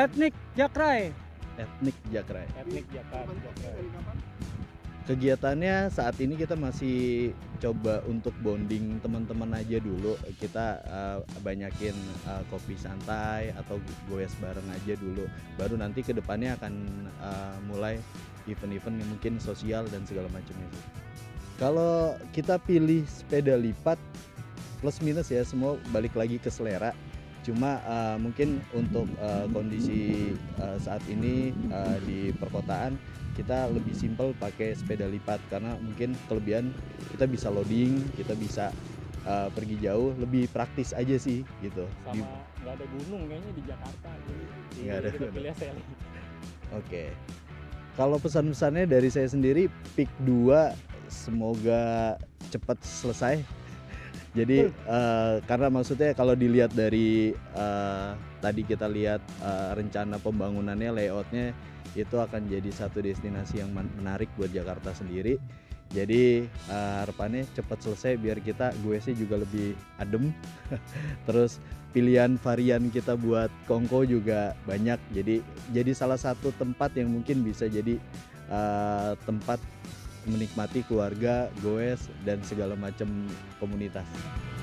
Etnik Jakrai. Etnik Jakrai. Etnik Jakrai. Kegiatannya saat ini kita masih coba untuk bonding teman-teman aja dulu. Kita banyakin kopi santai atau goes bareng aja dulu. Baru nanti kedepannya akan mulai event-event yang mungkin sosial dan segala macam itu. Kalau kita pilih sepeda lipat, plus minus ya, semua balik lagi ke selera. Cuma mungkin untuk kondisi saat ini di perkotaan kita lebih simpel pakai sepeda lipat karena mungkin kelebihan kita bisa loading, kita bisa pergi jauh, lebih praktis aja sih gitu. Sama nggak ada gunung kayaknya di Jakarta, jadi nggak ada. Kita pilih sailing. Oke. Kalau pesan-pesannya dari saya sendiri, PIK2 semoga cepat selesai. Jadi karena maksudnya kalau dilihat dari tadi kita lihat rencana pembangunannya, layoutnya itu akan jadi satu destinasi yang menarik buat Jakarta sendiri. Jadi harapannya cepat selesai biar kita goesnya juga lebih adem. Terus pilihan varian kita buat Kongko juga banyak. Jadi salah satu tempat yang mungkin bisa jadi tempat menikmati keluarga, goes, dan segala macam komunitas.